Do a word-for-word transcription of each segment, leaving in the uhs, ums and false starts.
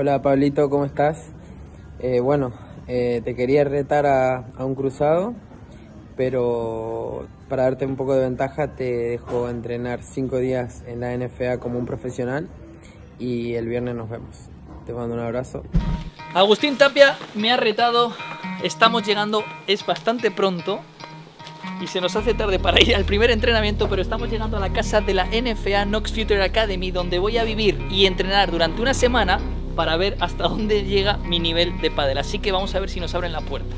Hola Pablito, ¿cómo estás? Eh, bueno, eh, te quería retar a, a un cruzado, pero para darte un poco de ventaja te dejo entrenar cinco días en la N F A como un profesional y el viernes nos vemos. Te mando un abrazo. Agustín Tapia me ha retado, estamos llegando, es bastante pronto y se nos hace tarde para ir al primer entrenamiento, pero estamos llegando a la casa de la N F A Nox Future Academy, donde voy a vivir y entrenar durante una semana para ver hasta dónde llega mi nivel de pádel. Así que vamos a ver si nos abren la puerta.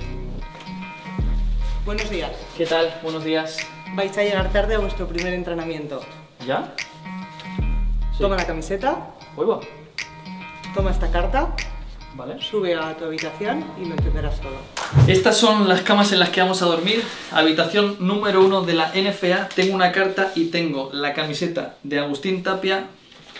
Buenos días. ¿Qué tal? Buenos días. Vais a llegar tarde a vuestro primer entrenamiento. ¿Ya? Sí. Toma la camiseta. Huevo. Toma esta carta. Vale. Sube a tu habitación y lo entenderás todo. Estas son las camas en las que vamos a dormir. Habitación número uno de la N F A. Tengo una carta y tengo la camiseta de Agustín Tapia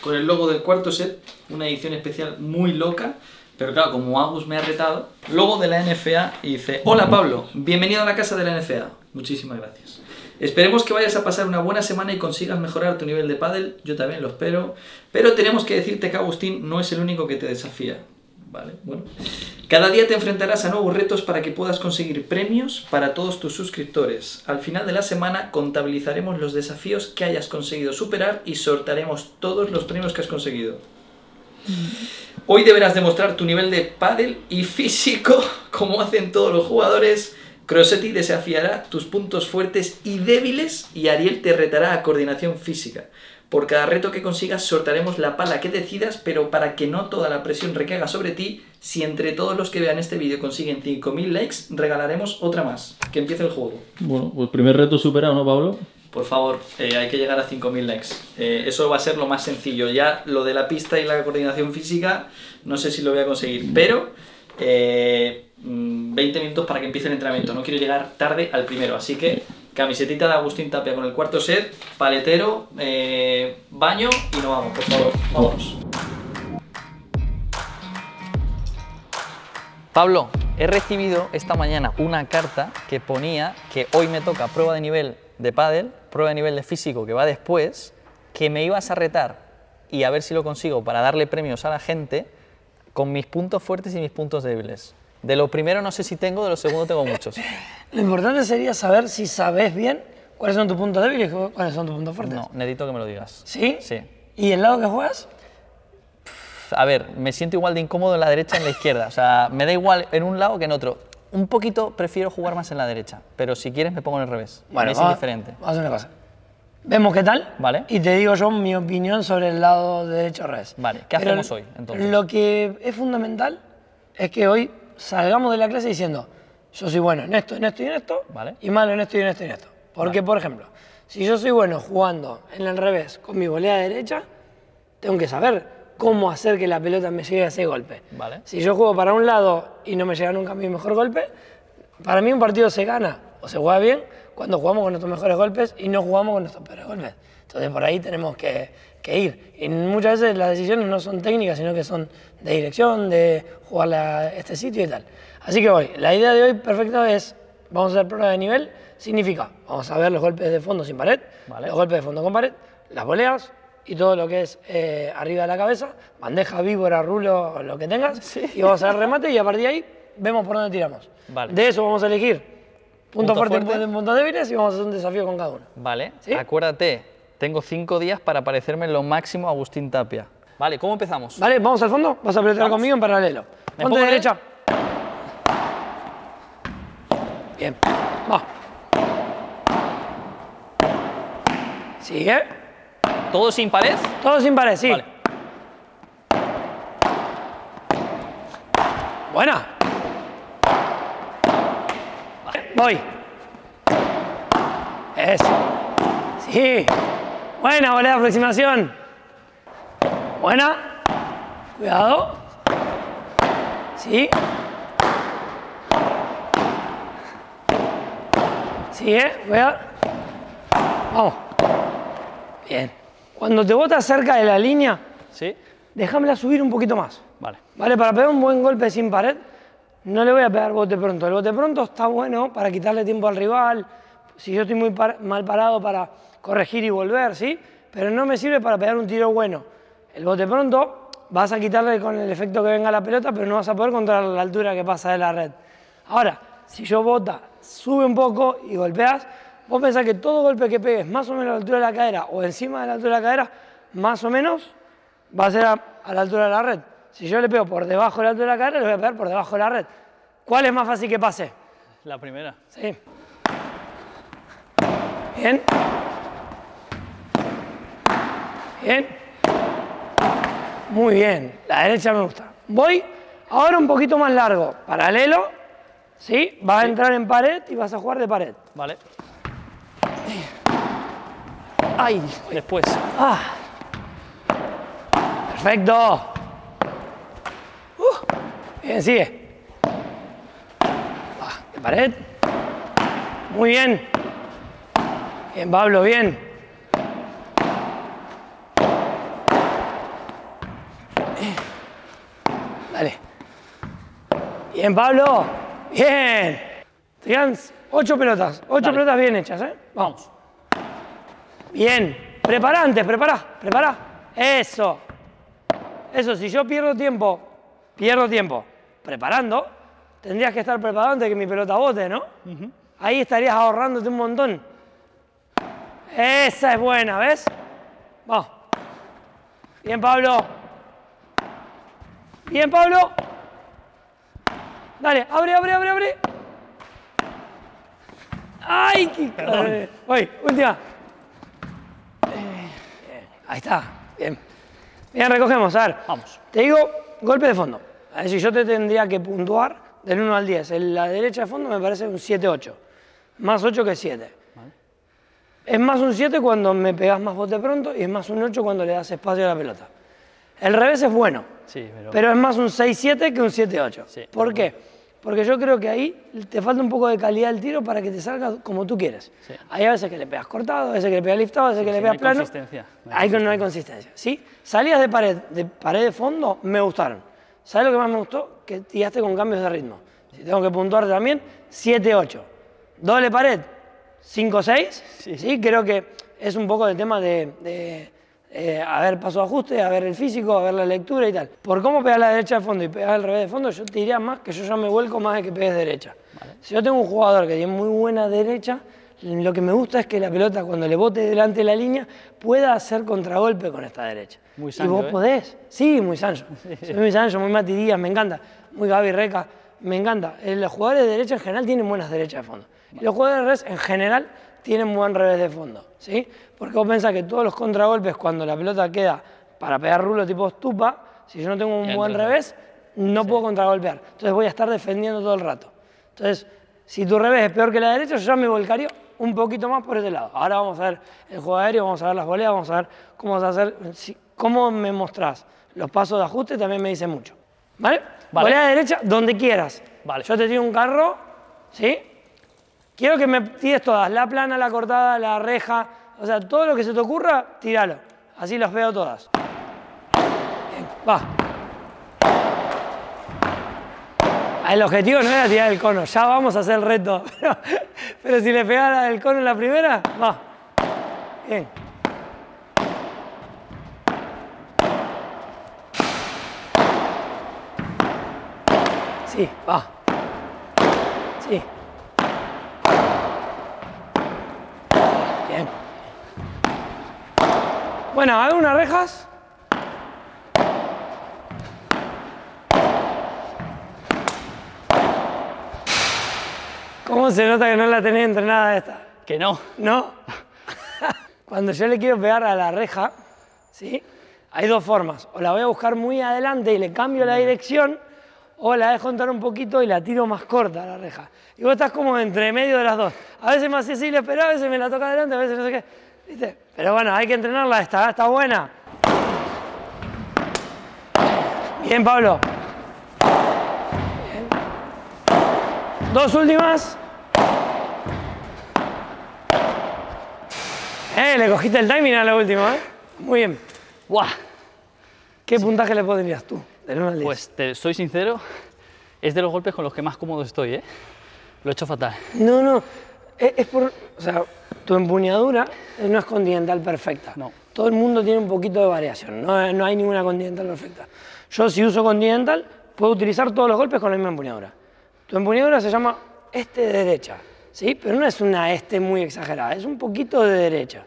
con el logo del cuarto set. Una edición especial muy loca. Pero claro, como Agus me ha retado, logo de la N F A y dice: hola Pablo, bienvenido a la casa de la N F A. Muchísimas gracias. Esperemos que vayas a pasar una buena semana y consigas mejorar tu nivel de pádel. Yo también lo espero. Pero tenemos que decirte que Agustín no es el único que te desafía. Vale, bueno. Cada día te enfrentarás a nuevos retos para que puedas conseguir premios para todos tus suscriptores. Al final de la semana contabilizaremos los desafíos que hayas conseguido superar y sortearemos todos los premios que has conseguido. Hoy deberás demostrar tu nivel de pádel y físico, como hacen todos los jugadores. Crosetti desafiará tus puntos fuertes y débiles y Ariel te retará a coordinación física. Por cada reto que consigas sortaremos la pala que decidas, pero para que no toda la presión recaiga sobre ti, si entre todos los que vean este vídeo consiguen cinco mil likes, regalaremos otra más. Que empiece el juego. Bueno, pues primer reto superado, ¿no, Pablo? Por favor, eh, hay que llegar a cinco mil likes. Eh, eso va a ser lo más sencillo. Ya lo de la pista y la coordinación física, no sé si lo voy a conseguir, pero eh, veinte minutos para que empiece el entrenamiento. No quiero llegar tarde al primero, así que... Camisetita de Agustín Tapia con el cuarto set, paletero, eh, baño y nos vamos, por favor, vámonos. Pablo, he recibido esta mañana una carta que ponía que hoy me toca prueba de nivel de pádel, prueba de nivel de físico que va después, que me ibas a retar y a ver si lo consigo para darle premios a la gente con mis puntos fuertes y mis puntos débiles. De lo primero no sé si tengo, de lo segundo tengo muchos. Lo importante sería saber si sabes bien cuáles son tus puntos débiles y cuáles son tus puntos fuertes. No, necesito que me lo digas. ¿Sí? Sí. ¿Y el lado que juegas? Pff, a ver, me siento igual de incómodo en la derecha que en la izquierda. O sea, me da igual en un lado que en otro. Un poquito prefiero jugar más en la derecha, pero si quieres me pongo en el revés. Bueno, es indiferente. Vamos a hacer una cosa. Vemos qué tal, vale. Y te digo yo mi opinión sobre el lado derecho al revés. Vale, ¿qué pero hacemos hoy entonces? Lo que es fundamental es que hoy... salgamos de la clase diciendo, yo soy bueno en esto, en esto y en esto, vale. Y malo en esto y en esto y en esto. Porque, vale. Por ejemplo, si yo soy bueno jugando en el revés con mi volea derecha, tengo que saber cómo hacer que la pelota me llegue a ese golpe. Vale. Si yo juego para un lado y no me llega nunca a mi mejor golpe, para mí un partido se gana o se juega bien cuando jugamos con nuestros mejores golpes y no jugamos con nuestros peores golpes. Entonces, por ahí tenemos que, que ir. Y muchas veces las decisiones no son técnicas, sino que son de dirección, de jugar a este sitio y tal. Así que hoy, la idea de hoy perfecta es, vamos a hacer prueba de nivel, significa, vamos a ver los golpes de fondo sin pared, vale. Los golpes de fondo con pared, las voleas y todo lo que es eh, arriba de la cabeza, bandeja, víbora, rulo, lo que tengas, sí. Y vamos a hacer remate y a partir de ahí vemos por dónde tiramos. Vale. De eso vamos a elegir puntos punto fuertes, fuerte. Puntos débiles y vamos a hacer un desafío con cada uno. Vale, ¿sí? Acuérdate, tengo cinco días para parecerme lo máximo a Agustín Tapia. Vale, ¿cómo empezamos? Vale, vamos al fondo, vas a pelotear conmigo en paralelo. Me ponte de derecha. Bien, va. Sigue. ¿Todo sin pared? Todo sin pared, sí. Vale. Buena. Vale. Voy. Eso. Sí. Buena, volea de aproximación. Buena. Cuidado. Sí. Sí, eh. Cuidado. Vamos. Bien. Cuando te botas cerca de la línea, ¿sí? Déjamela subir un poquito más. Vale. Vale, para pegar un buen golpe sin pared, no le voy a pegar bote pronto. El bote pronto está bueno para quitarle tiempo al rival. Si yo estoy muy par- mal parado, para corregir y volver, ¿sí? Pero no me sirve para pegar un tiro bueno. El bote pronto vas a quitarle con el efecto que venga la pelota, pero no vas a poder controlar la altura que pasa de la red. Ahora, si yo bota, sube un poco y golpeas, vos pensás que todo golpe que pegues más o menos a la altura de la cadera o encima de la altura de la cadera, más o menos, va a ser a, a la altura de la red. Si yo le pego por debajo de la altura de la cadera, le voy a pegar por debajo de la red. ¿Cuál es más fácil que pase? La primera. Sí. Bien. Bien. Muy bien. La derecha me gusta. Voy ahora un poquito más largo. Paralelo. ¿Sí? Vas sí. a entrar en pared y vas a jugar de pared. Vale. Ay. Después. Ah. Perfecto. Uh. Bien, sigue. Va, de pared. Muy bien. Bien, Pablo, bien. Dale. Bien, Pablo. Bien. Te quedan ocho pelotas. Ocho Dale. pelotas bien hechas, ¿eh? Vamos. Bien. Prepará antes, prepará, prepará. Eso. Eso, si yo pierdo tiempo, pierdo tiempo preparando, tendrías que estar preparado antes de que mi pelota bote, ¿no? Uh-huh. Ahí estarías ahorrándote un montón. Esa es buena, ¿ves? Vamos. Bien, Pablo. Bien, Pablo. Dale, abre, abre, abre, abre. ¡Ay! Qué... Voy, última. Bien. Ahí está. Bien. Bien, recogemos. A ver, vamos. Te digo, golpe de fondo. A ver, si yo te tendría que puntuar del uno al diez. En la derecha de fondo me parece un siete ocho. Más ocho que siete. Es más un siete cuando me pegas más bote pronto y es más un ocho cuando le das espacio a la pelota. El revés es bueno, sí, pero... pero es más un seis siete que un siete ocho. Sí, ¿Por bueno. qué? Porque yo creo que ahí te falta un poco de calidad del tiro para que te salga como tú quieres. Sí. Hay a veces que le pegas cortado, a veces que le pegas liftado, a veces sí, que si le pegas no plano. Consistencia. No hay, hay consistencia. No hay consistencia. ¿Sí? Salidas de pared, de pared de fondo me gustaron. ¿Sabes lo que más me gustó? Que tiraste con cambios de ritmo. Si tengo que puntuar también, siete ocho. Doble pared. cinco seis, sí. sí, creo que es un poco el tema de, de eh, a ver paso de ajuste, a ver el físico, a ver la lectura y tal. Por cómo pegar la derecha de fondo y pegar al revés de fondo, yo te diría más que yo ya me vuelco más de que pegues derecha. Vale. Si yo tengo un jugador que tiene muy buena derecha, lo que me gusta es que la pelota cuando le bote delante de la línea pueda hacer contragolpe con esta derecha. Muy Sancho, y vos ¿eh? podés. Sí, muy Sancho. Soy muy Sancho, muy Mati Díaz, me encanta. Muy Gaby Reca, me encanta. Los jugadores de derecha en general tienen buenas derechas de fondo. Y los jugadores de revés, en general, tienen buen revés de fondo, ¿sí? Porque vos pensás que todos los contragolpes, cuando la pelota queda para pegar rulo tipo estupa, si yo no tengo un buen revés, no sí. puedo contragolpear. Entonces voy a estar defendiendo todo el rato. Entonces, si tu revés es peor que la derecha, yo ya me volcaría un poquito más por este lado. Ahora vamos a ver el juego aéreo, vamos a ver las voleas, vamos a ver cómo vas a hacer, si, cómo me mostrás. Los pasos de ajuste también me dicen mucho, ¿vale? vale. Volea derecha, donde quieras. Vale. Yo te tiro un carro, ¿sí? Quiero que me tires todas, la plana, la cortada, la reja, o sea, todo lo que se te ocurra, tíralo. Así las veo todas. Bien, va. El objetivo no era tirar el cono, ya vamos a hacer el reto. Pero, pero si le pegara el cono en la primera, va. Bien. Sí, va. Sí. Bueno, a ver unas rejas. ¿Cómo se nota que no la tenés entrenada esta? Que no. No. Cuando yo le quiero pegar a la reja, ¿sí? Hay dos formas. O la voy a buscar muy adelante y le cambio la dirección, o la dejo entrar un poquito y la tiro más corta a la reja. Y vos estás como entre medio de las dos. A veces me hace así, le espero, a veces me la toca adelante, a veces no sé qué. ¿Viste? Pero bueno, hay que entrenarla esta, ¿eh? Está buena. Bien, Pablo. Bien. Dos últimas. Eh, le cogiste el timing a la última, ¿eh? Muy bien. ¡Guau! ¿Qué sí. puntaje le pondrías tú? Del uno al diez. Pues, te soy sincero, es de los golpes con los que más cómodo estoy, ¿eh? Lo he hecho fatal. No, no. Es por... O sea, tu empuñadura no es continental perfecta. No. todo el mundo tiene un poquito de variación, no, no hay ninguna continental perfecta. Yo, si uso continental, puedo utilizar todos los golpes con la misma empuñadura. Tu empuñadura se llama este de derecha, ¿sí? Pero no es una este muy exagerada, es un poquito de derecha.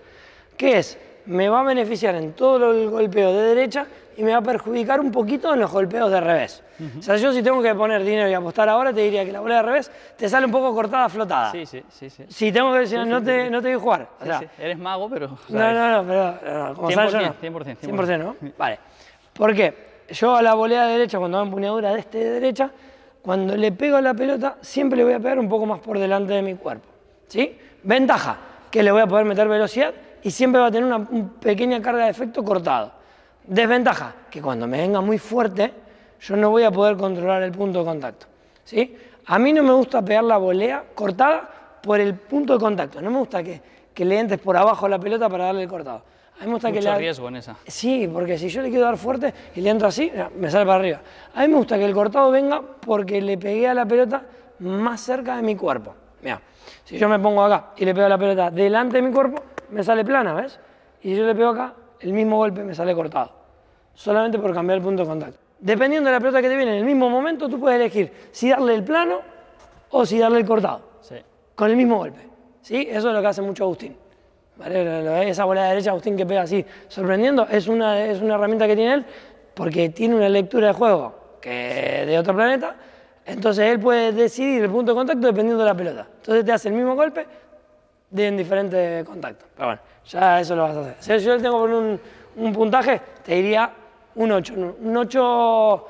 ¿Qué es? Me va a beneficiar en todo el golpeo de derecha y me va a perjudicar un poquito en los golpeos de revés. Uh-huh. O sea, yo si tengo que poner dinero y apostar ahora, te diría que la bola de revés te sale un poco cortada, flotada. Sí, sí, sí. sí. Si tengo que decir, sí, no, sí, te, sí. no te voy a jugar. O sea, sí, sí. Eres mago, pero... ¿sabes? No, no, no, pero... No, como cien por ciento, sabes, yo no. cien por ciento, cien por ciento. cien por ciento, ¿no? Vale. ¿Por qué? Yo a la volea de derecha, cuando hago empuñadura de este de derecha, cuando le pego a la pelota, siempre le voy a pegar un poco más por delante de mi cuerpo. ¿Sí? Ventaja, que le voy a poder meter velocidad y siempre va a tener una, una pequeña carga de efecto cortado. Desventaja, que cuando me venga muy fuerte, yo no voy a poder controlar el punto de contacto. ¿Sí? A mí no me gusta pegar la volea cortada por el punto de contacto. No me gusta que, que le entres por abajo a la pelota para darle el cortado. A mí me gusta mucho que le... riesgo en esa. Sí, porque si yo le quiero dar fuerte y le entro así, me sale para arriba. A mí me gusta que el cortado venga porque le pegué a la pelota más cerca de mi cuerpo. Mira, si yo me pongo acá y le pego a la pelota delante de mi cuerpo, me sale plana, ¿ves? Y si yo le pego acá, el mismo golpe me sale cortado, solamente por cambiar el punto de contacto. Dependiendo de la pelota que te viene en el mismo momento, tú puedes elegir si darle el plano o si darle el cortado, sí, con el mismo golpe. ¿Sí? Eso es lo que hace mucho Agustín. ¿Vale? Esa bola de derecha, Agustín, que pega así, sorprendiendo, es una, es una herramienta que tiene él, porque tiene una lectura de juego que de otro planeta, entonces él puede decidir el punto de contacto dependiendo de la pelota. Entonces te hace el mismo golpe de en diferente contacto. Pero bueno, ya eso lo vas a hacer. Si yo le tengo por un, un puntaje, te diría un ocho. Un ocho...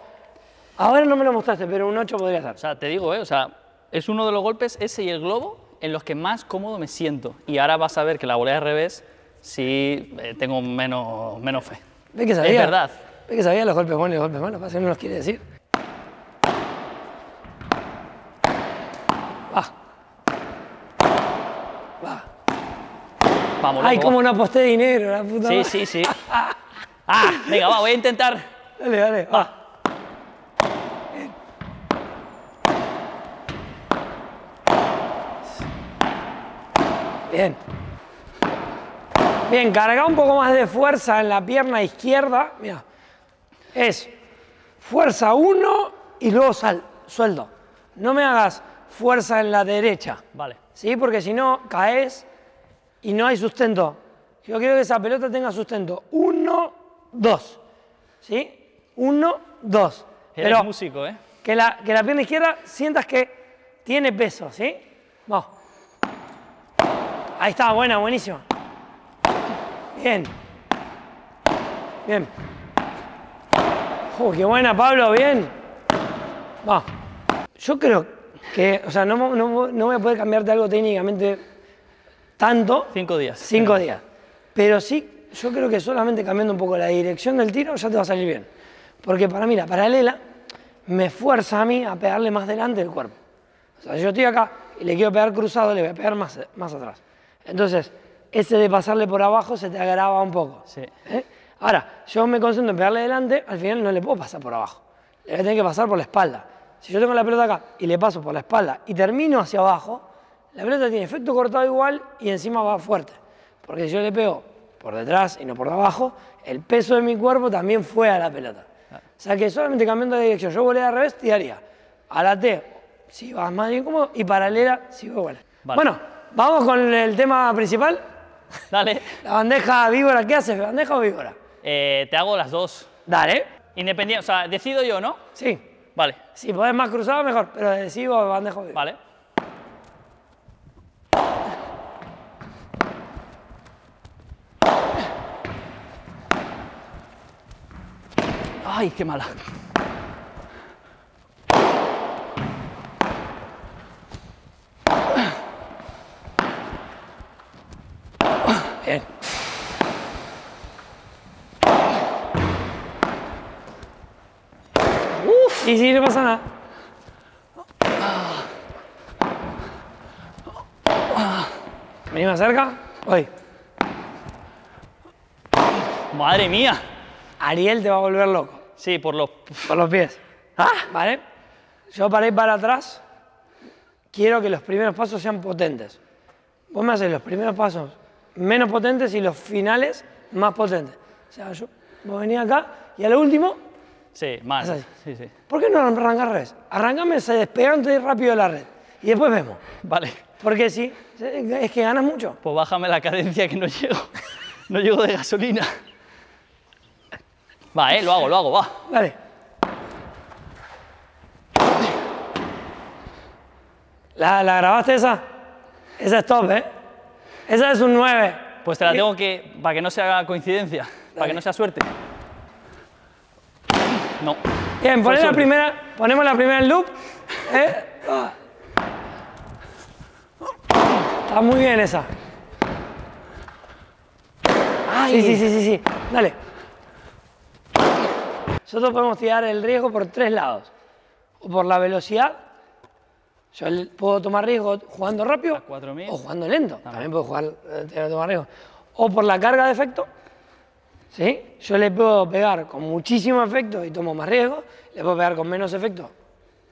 Ahora no me lo mostraste, pero un ocho podría ser. O sea, te digo, ¿eh? O sea, es uno de los golpes, ese y el globo, en los que más cómodo me siento. Y ahora vas a ver que la volea de revés, sí, eh, tengo menos, menos fe. ¿Ves que sabía? Es verdad. ¿Ves que sabía los golpes buenos y los golpes malos? Pasa que no los quiere decir. Va. Va. Vamos, ay, como no aposté dinero, la puta madre. Sí, sí, sí. Ah, venga, va, voy a intentar. Dale, dale, va. va. Bien. Bien, carga un poco más de fuerza en la pierna izquierda. Mira, es fuerza uno y luego sal, sueldo. No me hagas fuerza en la derecha. Vale. Sí, porque si no, caes y no hay sustento. Yo quiero que esa pelota tenga sustento. Uno, dos. ¿Sí? Uno, dos. Eres pero músico, ¿eh? Que la, que la pierna izquierda sientas que tiene peso, ¿sí? Vamos. Ahí está, buena, buenísima. Bien. Bien. Oh, qué buena, Pablo, bien. Va. Yo creo que, o sea, no, no, no voy a poder cambiarte algo técnicamente tanto. Cinco días. Cinco días. Pero sí, yo creo que solamente cambiando un poco la dirección del tiro ya te va a salir bien. Porque para mí la paralela me fuerza a mí a pegarle más delante del cuerpo. O sea, yo estoy acá y le quiero pegar cruzado, le voy a pegar más, más atrás. Entonces, ese de pasarle por abajo se te agrava un poco. Sí. ¿Eh? Ahora, yo me concentro en pegarle delante, al final no le puedo pasar por abajo. Le voy a tener que pasar por la espalda. Si yo tengo la pelota acá y le paso por la espalda y termino hacia abajo, la pelota tiene efecto cortado igual y encima va fuerte. Porque si yo le pego por detrás y no por abajo, el peso de mi cuerpo también fue a la pelota. Claro. O sea que solamente cambiando de dirección, yo volé al revés, tiraría a la T si vas más incómodo y paralela si vas igual. Vale. Bueno. ¿Vamos con el tema principal? Dale. La bandeja víbora, ¿qué haces? ¿Bandeja o víbora? Eh, te hago las dos. Dale. Independiente, o sea, decido yo, ¿no? Sí. Vale. Si podés más cruzado, mejor, pero decido bandeja o víbora. Vale. Ay, qué mala. Sí, sí, no pasa nada. Vení más cerca. Voy. Madre mía. Ariel te va a volver loco. Sí, por los, por los pies. ¿Ah? Vale. Yo para ir para atrás, quiero que los primeros pasos sean potentes. Vos me haces los primeros pasos menos potentes y los finales más potente. O sea, yo, vos venís acá y a lo último... Sí, más. Sí, sí. ¿Por qué no arrancas redes? Arrancame, se despegan, te rápido de la red. Y después vemos. Vale. Porque sí, es que ganas mucho. Pues bájame la cadencia que no llego. No llego de gasolina. Va, eh, lo hago, lo hago, va. Vale. ¿La, la grabaste esa? Esa es top, ¿eh? Esa es un nueve. Pues te la tengo que... para que no sea coincidencia, dale, para que no sea suerte. No. Bien, ponemos la primera, ponemos la primera en loop. ¿Eh? Está muy bien esa. Ay. Sí, sí, sí, sí, sí. Dale. Nosotros podemos tirar el riesgo por tres lados. O por la velocidad. Yo puedo tomar riesgo jugando rápido o jugando lento. También, También puedo jugar, eh, tomar riesgo. O por la carga de efecto. ¿Sí? Yo le puedo pegar con muchísimo efecto y tomo más riesgo. Le puedo pegar con menos efecto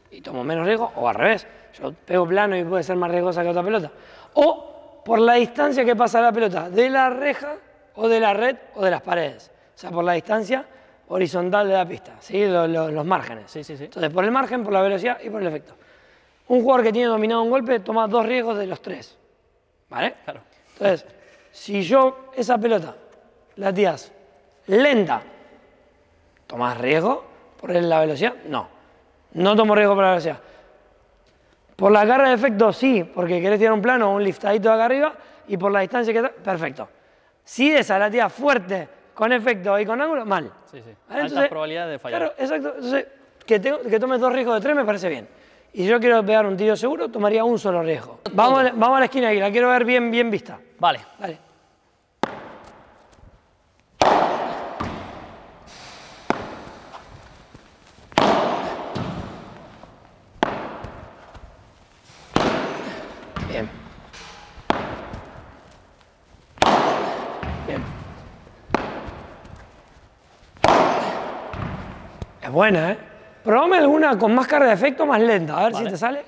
y tomo menos riesgo. O al revés. Yo pego plano y puede ser más riesgosa que otra pelota. O por la distancia que pasa la pelota. De la reja o de la red o de las paredes. O sea, por la distancia horizontal de la pista. ¿Sí? Los, los, los márgenes. Sí, sí, sí. Entonces, por el margen, por la velocidad y por el efecto. Un jugador que tiene dominado un golpe toma dos riesgos de los tres, ¿vale? Claro. Entonces, si yo esa pelota la tiras lenta, ¿tomas riesgo por la velocidad? No, no tomo riesgo por la velocidad. Por la carga de efecto sí, porque querés tirar un plano o un liftadito acá arriba y por la distancia que está, perfecto. Si esa la tiras fuerte, con efecto y con ángulo, mal. Sí, sí. ¿Vale? Altas probabilidades de fallar. Claro, exacto. Entonces, que, tengo, que tomes dos riesgos de tres me parece bien. Y si yo quiero pegar un tiro seguro, tomaría un solo riesgo. Vamos a, la, vamos a la esquina aquí, la quiero ver bien, bien vista. Vale. Dale. Bien. Bien. Es buena, ¿eh? Probame alguna con más carga de efecto, más lenta, a ver vale. si te sale.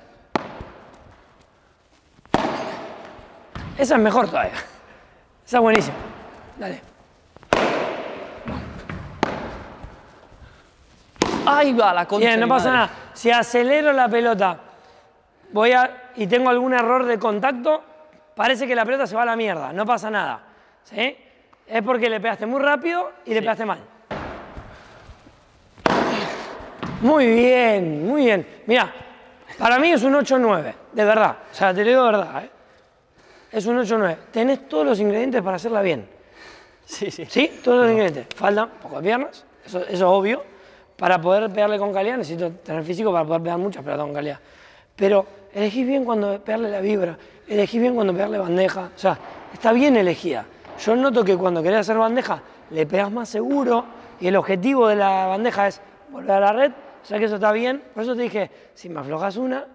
Esa es mejor todavía. Esa es buenísima. Dale. Ahí va la concha. Bien, no pasa nada. Si acelero la pelota voy a, y tengo algún error de contacto, parece que la pelota se va a la mierda. No pasa nada. ¿Sí? Es porque le pegaste muy rápido y sí. le pegaste mal. Muy bien, muy bien. Mira, para mí es un ocho nueve, de verdad. O sea, te lo digo de verdad, ¿eh? Es un ocho nueve. Tenés todos los ingredientes para hacerla bien. Sí, sí. Sí, todos los no. ingredientes. Faltan pocas piernas, eso, eso es obvio. Para poder pegarle con calidad necesito tener físico para poder pegar muchas pelotas con calidad. Pero elegís bien cuando pegarle la vibra, elegís bien cuando pegarle bandeja. O sea, está bien elegida. Yo noto que cuando querés hacer bandeja, le pegás más seguro y el objetivo de la bandeja es volver a la red. O sea que eso está bien, por eso te dije, si me aflojas una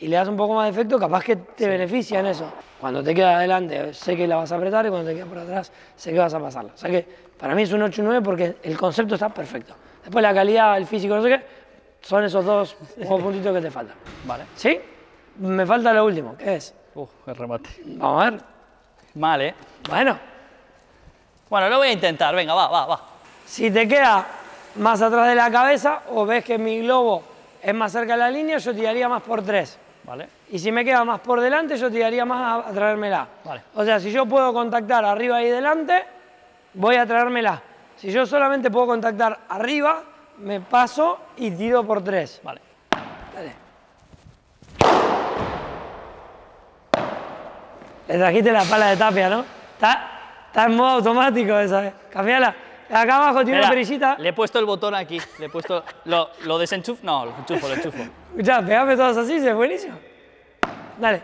y le das un poco más de efecto, capaz que te sí. beneficia en eso. Cuando te queda adelante, sé que la vas a apretar y cuando te queda por atrás, sé que vas a pasarla. O sea que para mí es un ocho nueve porque el concepto está perfecto. Después la calidad, el físico, no sé qué, son esos dos puntitos que te faltan. Vale. ¿Sí? Me falta lo último, ¿qué es? Uf, el remate. Vamos a ver. Mal, ¿eh? Bueno. Bueno, lo voy a intentar, venga, va, va, va. Si te queda más atrás de la cabeza o ves que mi globo es más cerca de la línea, yo tiraría más por tres. Vale. Y si me queda más por delante, yo tiraría más a, a traérmela. Vale. O sea, si yo puedo contactar arriba y delante, voy a traérmela. Si yo solamente puedo contactar arriba, me paso y tiro por tres. Vale. Dale. Le trajiste la pala de Tapia, ¿no? Está, está en modo automático esa, ¿eh? Cambiala. Acá abajo tiene Mira, una perillita. Le he puesto el botón aquí. Le he puesto... ¿Lo, lo desenchufo? No, lo enchufo, lo enchufo. Ya, pegame todas así, es buenísimo. Dale.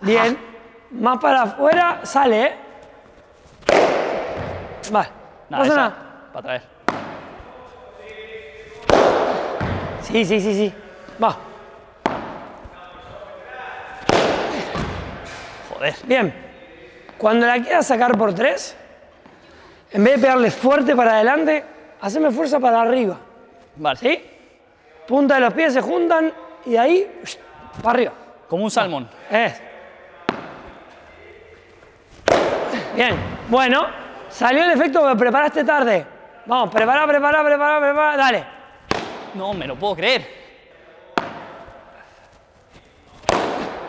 Bien. Más para afuera, sale, ¿eh? Vale. Nada, pasa nada. Para traer. Sí, sí, sí, sí. Va. Joder. Bien. Cuando la quieras sacar por tres, en vez de pegarle fuerte para adelante, haceme fuerza para arriba. Vale. ¿Sí? Punta de los pies se juntan y de ahí para arriba. Como un salmón. Es. Bien, bueno, salió el efecto que preparaste tarde. Vamos, prepara, prepara, prepara, prepara, dale. No me lo puedo creer.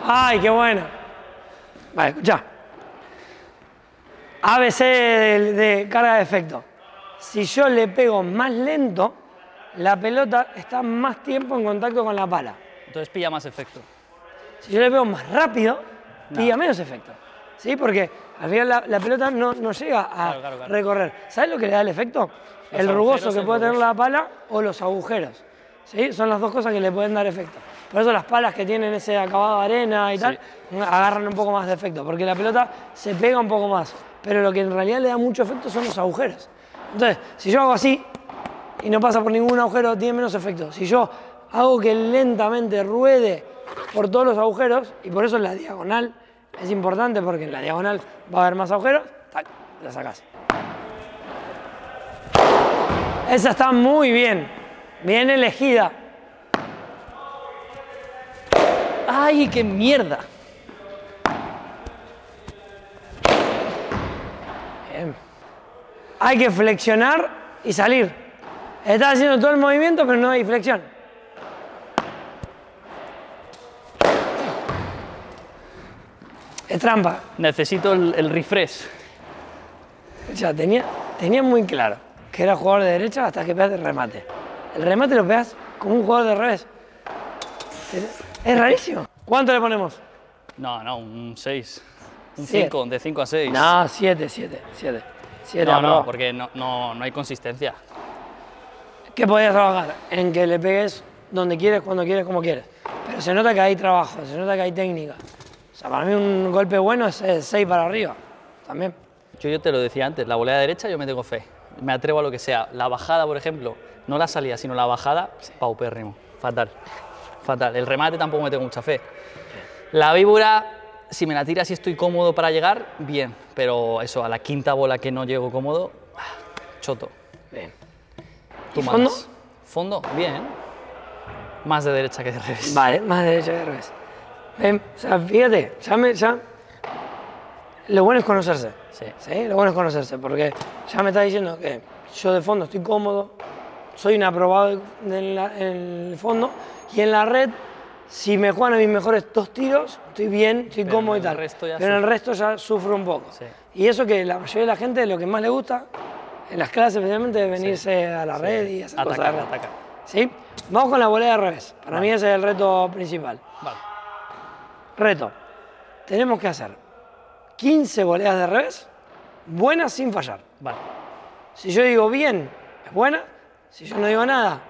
Ay, qué bueno. Vale, escuchá. A B C de, de carga de efecto. Si yo le pego más lento, la pelota está más tiempo en contacto con la pala. Entonces pilla más efecto. Si yo le pego más rápido, no. pilla menos efecto. ¿Sí? Porque al final la, la pelota no, no llega a claro, claro, claro. recorrer. ¿Sabes lo que le da el efecto? Los el rugoso que el puede rugoso. tener la pala o los agujeros. ¿Sí? Son las dos cosas que le pueden dar efecto. Por eso las palas que tienen ese acabado de arena y sí. tal, agarran un poco más de efecto. Porque la pelota se pega un poco más. Pero lo que en realidad le da mucho efecto son los agujeros. Entonces, si yo hago así y no pasa por ningún agujero, tiene menos efecto. Si yo hago que lentamente ruede por todos los agujeros, y por eso la diagonal es importante, porque en la diagonal va a haber más agujeros, ¡tac! La sacás. Esa está muy bien, bien elegida. ¡Ay, qué mierda! Bien. Hay que flexionar y salir. Estás haciendo todo el movimiento, pero no hay flexión. Es trampa. Necesito el, el refresh. Ya tenía, tenía muy claro que era jugador de derecha hasta que pegas el remate. El remate lo pegas como un jugador de revés. Es rarísimo. ¿Cuánto le ponemos? No, no, un seis. Un cinco, de cinco a seis. No, siete, siete, siete. No, no, porque no, no, no hay consistencia. ¿Qué podías trabajar? En que le pegues donde quieres, cuando quieres, como quieres. Pero se nota que hay trabajo, se nota que hay técnica. O sea, para mí un golpe bueno es seis para arriba, también. Yo, yo te lo decía antes, la volea derecha yo me tengo fe. Me atrevo a lo que sea. La bajada, por ejemplo, no la salida, sino la bajada, sí. paupérrimo. Fatal, fatal. El remate tampoco me tengo mucha fe. La víbora... Si me la tiras y estoy cómodo para llegar, bien. Pero eso, a la quinta bola que no llego cómodo, choto. Bien. ¿Y fondo? Fondo, bien. Más de derecha que de revés. Vale, más de derecha que de revés. Bien. O sea, fíjate, ya me, ya... Lo bueno es conocerse. Sí. sí. Lo bueno es conocerse, porque ya me está diciendo que yo de fondo estoy cómodo, soy un aprobado en, la, en el fondo, y en la red... Si me juegan a mis mejores dos tiros, estoy bien, estoy pero cómodo y tal. Pero en el resto ya sufro un poco. Sí. Y eso que la mayoría de la gente lo que más le gusta, en las clases especialmente, es venirse sí. a la red sí. y hacer atacar, cosas de red. Atacar. ¿Sí? Vamos con la volea de revés. Para vale. mí ese es el reto principal. Vale. Reto. Tenemos que hacer quince voleas de revés, buenas sin fallar. Vale. Si yo digo bien, es buena. Si yo no digo nada,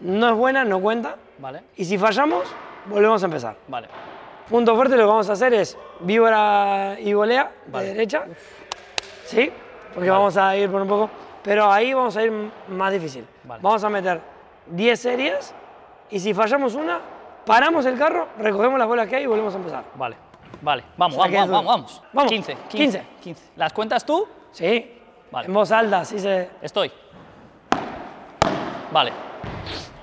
no es buena, no cuenta. Vale. Y si fallamos... Volvemos a empezar. Vale. Punto fuerte, lo que vamos a hacer es víbora y volea vale. de derecha. ¿Sí? Porque vale. vamos a ir por un poco. Pero ahí vamos a ir más difícil. Vale. Vamos a meter diez series y si fallamos una, paramos el carro, recogemos las bolas que hay y volvemos a empezar. Vale. Vale. Vamos, o sea, vamos, vamos, vamos, vamos. quince, quince, quince. ¿Las cuentas tú? Sí. Vale. En voz alta, así se... Estoy. Vale.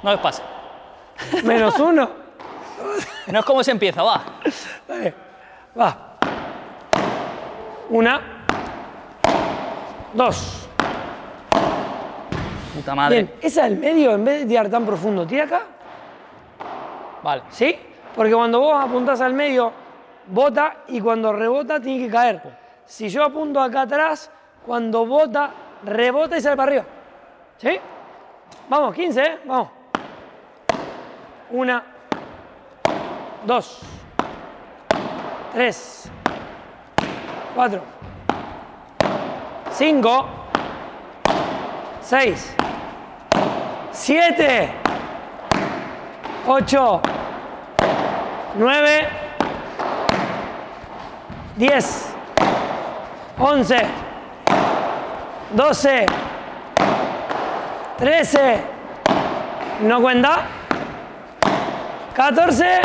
No es pase. Menos uno. No es como se empieza, va. Vale. Va. Una. Dos. Puta madre. Bien, esa del medio, en vez de tirar tan profundo, tira acá. Vale. ¿Sí? Porque cuando vos apuntás al medio, bota y cuando rebota tiene que caer. Si yo apunto acá atrás, cuando bota, rebota y sale para arriba. ¿Sí? Vamos, quince, ¿eh? Vamos. Una. Dos. Tres. Cuatro. Cinco. Seis. Siete. Ocho. Nueve. Diez. Once. Doce. Trece. ¿No cuenta? Catorce.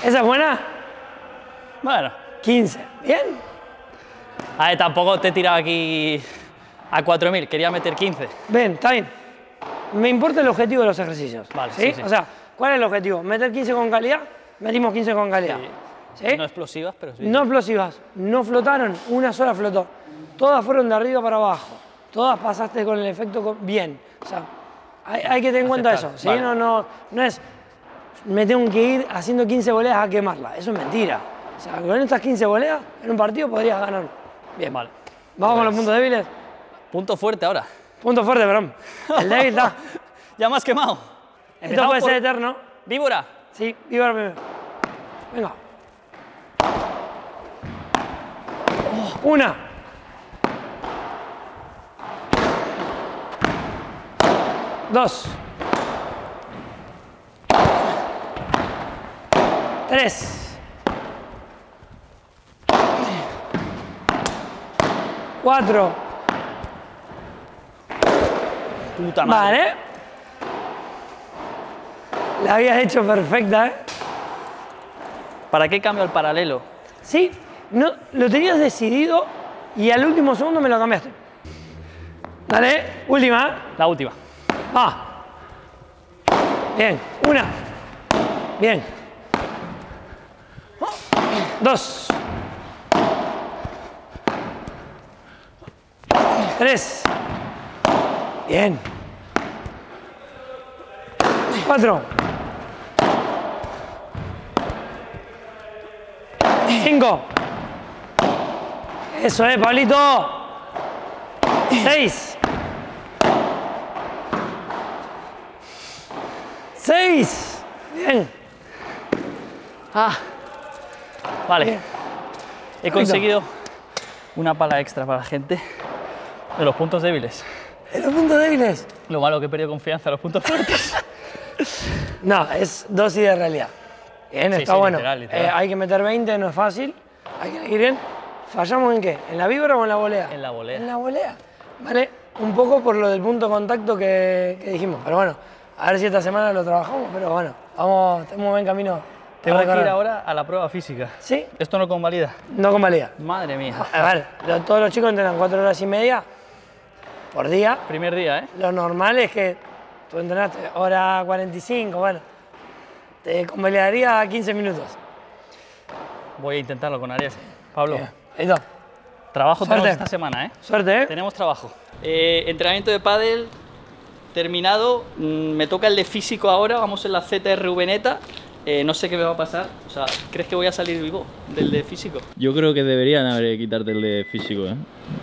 ¿Esa es buena? Bueno. quince. Bien. A ver, tampoco te he tirado aquí a cuatro mil. Quería meter quince. Ven, está bien. Me importa el objetivo de los ejercicios. Vale, ¿sí? Sí, sí. O sea, ¿cuál es el objetivo? ¿Meter quince con calidad? Metimos quince con calidad. Sí. ¿Eh? No explosivas, pero sí. No explosivas. No flotaron. Una sola flotó. Todas fueron de arriba para abajo. Todas pasaste con el efecto con... bien. O sea, hay, hay que tener en cuenta eso. ¿Sí? Vale. No, no, no es... me tengo que ir haciendo quince voleas a quemarla. Eso es mentira. O sea, con estas quince voleas en un partido podrías ganar. Bien. Vale. Vamos con los puntos débiles. Punto fuerte ahora. Punto fuerte, perdón. El débil está... ya más quemado. Esto puede por... ser eterno. ¿Víbora? Sí, víbora primero. Venga. Oh, una. Dos. Tres. Cuatro. Puta madre. Vale. La habías hecho perfecta, ¿eh? ¿Para qué cambio el paralelo? Sí, no, lo tenías decidido y al último segundo me lo cambiaste. Dale, última. La última. Va. Bien, una. Bien. Dos. Tres. Bien. Cuatro. Cinco. Eso es, Pablito. Seis. Seis. Bien. Ah. Vale. Bien. He conseguido una pala extra para la gente de los puntos débiles. ¿De los puntos débiles? Lo malo que he perdido confianza en los puntos fuertes. No, es dosis de realidad. Bien, sí, está sí, bueno. Literal, literal. Eh, hay que meter veinte, no es fácil. Hay que ir bien. ¿Fallamos en qué? ¿En la víbora o en la volea? En la volea. En la volea. Vale, un poco por lo del punto de contacto que, que dijimos. Pero bueno, a ver si esta semana lo trabajamos. Pero bueno, vamos, tenemos un buen camino. Tengo que ir ahora a la prueba física. ¿Sí? Esto no convalida. No convalida. Madre mía. A ver, todos los chicos entrenan cuatro horas y media por día. Primer día, ¿eh? Lo normal es que tú entrenaste hora cuarenta y cinco, bueno, te convalidaría quince minutos. Voy a intentarlo con Ariel. Pablo, eh, ahí está. Trabajo tenemos esta semana, ¿eh? Suerte, ¿eh? Tenemos trabajo. Eh, entrenamiento de pádel terminado, me toca el de físico ahora, vamos en la Z R Veneta. Eh, no sé qué me va a pasar, o sea, ¿crees que voy a salir vivo del de físico? Yo creo que deberían haber quitarte el de físico, ¿eh?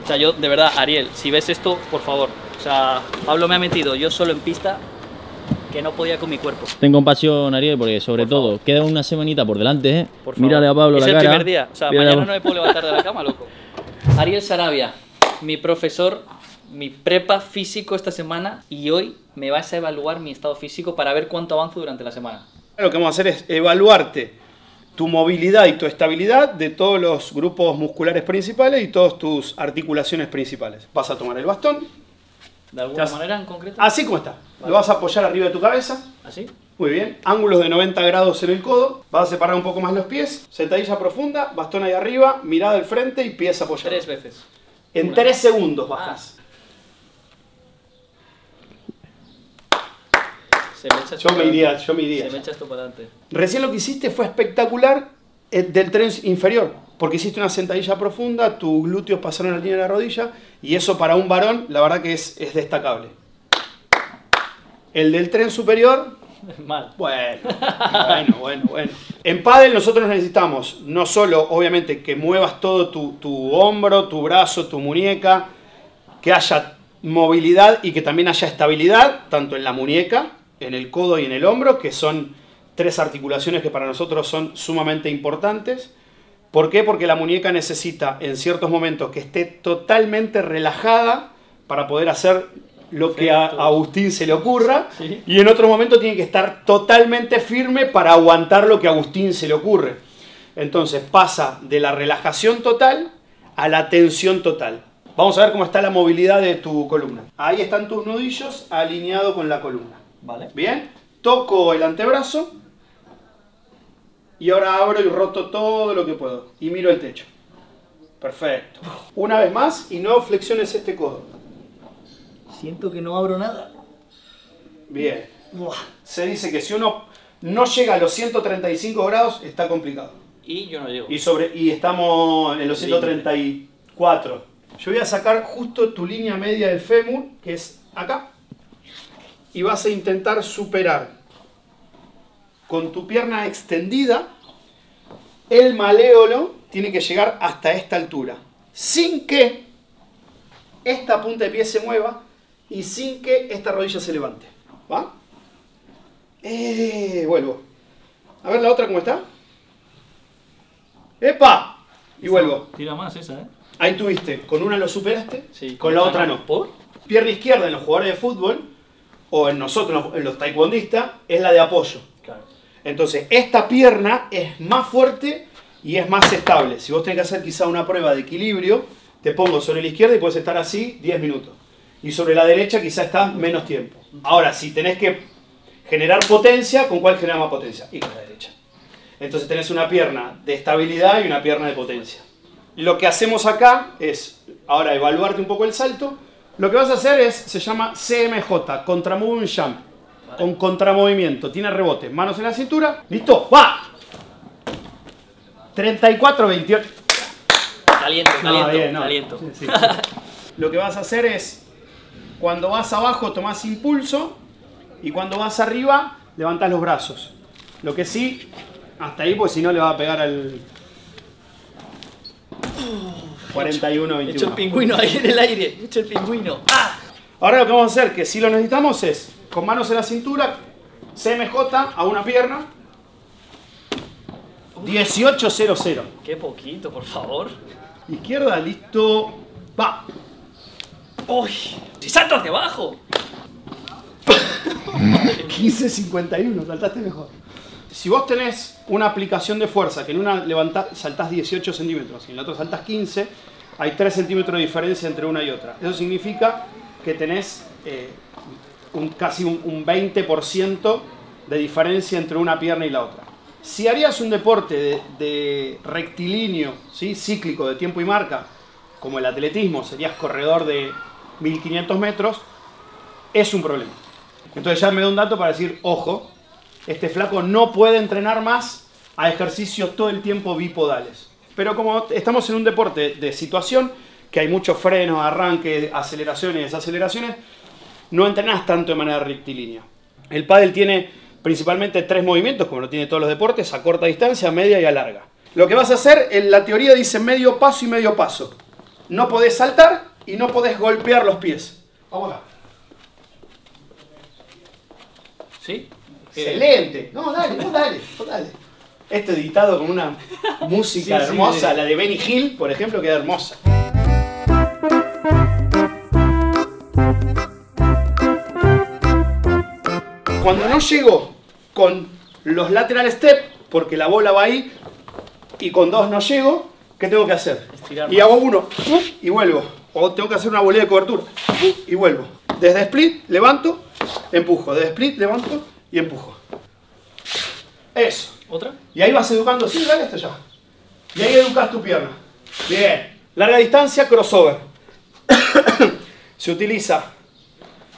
O sea, yo, de verdad, Ariel, si ves esto, por favor. O sea, Pablo me ha metido yo solo en pista que no podía con mi cuerpo. Ten compasión, Ariel, porque sobre por todo, favor. Queda una semanita por delante, ¿eh? Por mírale favor. A Pablo es la cara. Es el primer día, o sea, mírale mañana a... no me puedo levantar de la cama, loco. Ariel Saravia, mi profesor, mi prepa físico esta semana y hoy me vas a evaluar mi estado físico para ver cuánto avanzo durante la semana. Lo que vamos a hacer es evaluarte tu movilidad y tu estabilidad de todos los grupos musculares principales y todas tus articulaciones principales. Vas a tomar el bastón. ¿De alguna has... manera en concreto? Así como está. Vale. Lo vas a apoyar arriba de tu cabeza. ¿Así? Muy bien. Ángulos de noventa grados en el codo. Vas a separar un poco más los pies. Sentadilla profunda, bastón ahí arriba, mirada al frente y pies apoyados. Tres veces. En una. Tres segundos bajas. Ah. Me yo, me iría, yo me iría. Se me echa esto para adelante. Recién lo que hiciste fue espectacular del tren inferior, porque hiciste una sentadilla profunda, tus glúteos pasaron la línea de la rodilla y eso para un varón la verdad que es, es destacable. El del tren superior... mal. Bueno, bueno, bueno, bueno. En pádel nosotros necesitamos no solo, obviamente, que muevas todo tu, tu hombro, tu brazo, tu muñeca, que haya movilidad y que también haya estabilidad, tanto en la muñeca, en el codo y en el hombro, que son tres articulaciones que para nosotros son sumamente importantes. ¿Por qué? Porque la muñeca necesita en ciertos momentos que esté totalmente relajada para poder hacer lo que a Agustín se le ocurra, ¿sí? Y en otro momento tiene que estar totalmente firme para aguantar lo que a Agustín se le ocurre. Entonces pasa de la relajación total a la tensión total. Vamos a ver cómo está la movilidad de tu columna. Ahí están tus nudillos alineados con la columna. Vale. Bien, toco el antebrazo y ahora abro y roto todo lo que puedo y miro el techo. Perfecto. Una vez más y no flexiones este codo. Siento que no abro nada. Bien. Buah. Se dice que si uno no llega a los ciento treinta y cinco grados está complicado. Y yo no llego. Y, sobre, y estamos en los ciento treinta y cuatro. Yo voy a sacar justo tu línea media del fémur, que es acá. Y vas a intentar superar con tu pierna extendida. El maleolo tiene que llegar hasta esta altura, sin que esta punta de pie se mueva y sin que esta rodilla se levante. ¿Va? Eh, vuelvo. A ver la otra cómo está. ¡Epa! Y vuelvo. Tira más esa, ¿eh? Ahí tuviste. Con una lo superaste, sí, con la otra no. ¿Por? Pierna izquierda en los jugadores de fútbol, o en nosotros, en los taekwondistas, es la de apoyo. Claro. Entonces, esta pierna es más fuerte y es más estable. Si vos tenés que hacer quizá una prueba de equilibrio, te pongo sobre la izquierda y puedes estar así diez minutos. Y sobre la derecha quizá estás menos tiempo. Ahora, si tenés que generar potencia, ¿con cuál generas más potencia? Y con la derecha. Entonces tenés una pierna de estabilidad y una pierna de potencia. Lo que hacemos acá es, ahora evaluarte un poco el salto. Lo que vas a hacer es, se llama C M J, Contramovimiento Jump. Vale. Con contramovimiento, tiene rebote, manos en la cintura. ¡Listo! ¡Va! treinta y cuatro veintiocho. Caliento, caliento, no, bien, no. Caliento. Sí, sí, sí. Lo que vas a hacer es, cuando vas abajo tomás impulso y cuando vas arriba levantás los brazos. Lo que sí... Hasta ahí, porque si no le va a pegar al... cuarenta y uno veintiuno. He hecho el pingüino ahí en el aire. He hecho el pingüino. ¡Ah! Ahora lo que vamos a hacer, que si lo necesitamos, es con manos en la cintura, C M J a una pierna. dieciocho cero cero. Qué poquito, por favor. Izquierda, listo. ¡Va! ¡Uy! ¡Si saltas de abajo! quince cincuenta y uno, saltaste mejor. Si vos tenés una aplicación de fuerza, que en una levantás, saltás dieciocho centímetros y en la otra saltás quince, hay tres centímetros de diferencia entre una y otra. Eso significa que tenés eh, un, casi un, un veinte por ciento de diferencia entre una pierna y la otra. Si harías un deporte de, de rectilíneo, ¿sí? Cíclico, de tiempo y marca, como el atletismo, serías corredor de mil quinientos metros, es un problema. Entonces ya me da un dato para decir, ojo, este flaco no puede entrenar más a ejercicios todo el tiempo bipodales. Pero como estamos en un deporte de situación, que hay muchos frenos, arranques, aceleraciones, desaceleraciones, no entrenás tanto de manera rectilínea. El pádel tiene principalmente tres movimientos, como lo tiene todos los deportes, a corta distancia, a media y a larga. Lo que vas a hacer, en la teoría dice medio paso y medio paso. No podés saltar y no podés golpear los pies. Vamos acá. ¿Sí? ¡Excelente! No, dale, no, dale, no, dale. Esto editado con una música sí, hermosa, sí, la de Benny Hill, por ejemplo, queda hermosa. Cuando no llego con los lateral step, porque la bola va ahí, y con dos no llego, ¿qué tengo que hacer? Estirar y más. Hago uno, y vuelvo. O tengo que hacer una volea de cobertura, y vuelvo. Desde split, levanto, empujo. Desde split, levanto. Y empujo. Eso. ¿Otra? Y ahí vas educando. Sí, dale esto ya. Y ahí educas tu pierna. Bien. Larga distancia, crossover. Se utiliza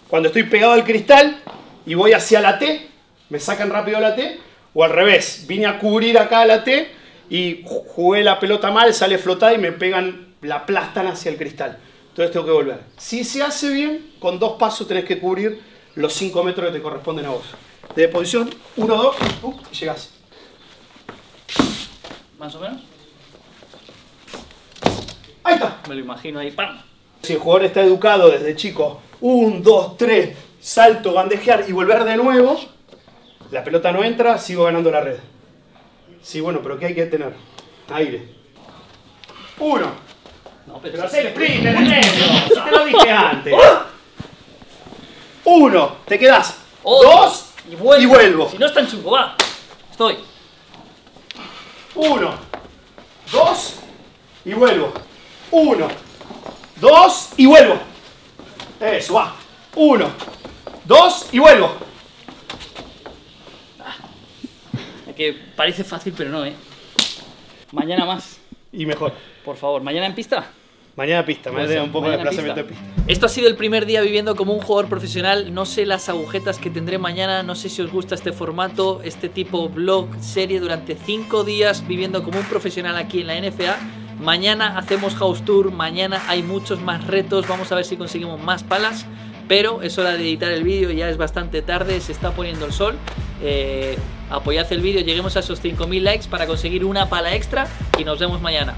cuando estoy pegado al cristal y voy hacia la T. Me sacan rápido la T. O al revés. Vine a cubrir acá la T y jugué la pelota mal, sale flotada y me pegan, la aplastan hacia el cristal. Entonces tengo que volver. Si se hace bien, con dos pasos tenés que cubrir los cinco metros que te corresponden a vos. De posición uno dos, uh, llegás. ¿Más o menos? Ahí está. Me lo imagino ahí, ¡pam! Si el jugador está educado desde chico, uno, dos, tres, salto, bandejear y volver de nuevo, la pelota no entra, sigo ganando la red. Sí, bueno, pero ¿qué hay que tener? Aire. uno. No, pero hacer el sprint en el medio. Ya te lo dije antes. uno. Te quedás. dos. Y vuelvo. y vuelvo. Si no está en chungo, va. Estoy. Uno. Dos. Y vuelvo. Uno. Dos. Y vuelvo. Eso, va. Uno. Dos. Y vuelvo. Ah, que parece fácil, pero no, ¿eh? Mañana más. Y mejor. Por favor, ¿mañana en pista? Mañana pista, mañana sea, un poco de desplazamiento de pista. Esto ha sido el primer día viviendo como un jugador profesional. No sé las agujetas que tendré mañana, no sé si os gusta este formato, este tipo blog, serie, durante cinco días viviendo como un profesional aquí en la N F A. Mañana hacemos house tour, mañana hay muchos más retos, vamos a ver si conseguimos más palas. Pero es hora de editar el vídeo, ya es bastante tarde, se está poniendo el sol. Eh, apoyad el vídeo, lleguemos a esos cinco mil likes para conseguir una pala extra y nos vemos mañana.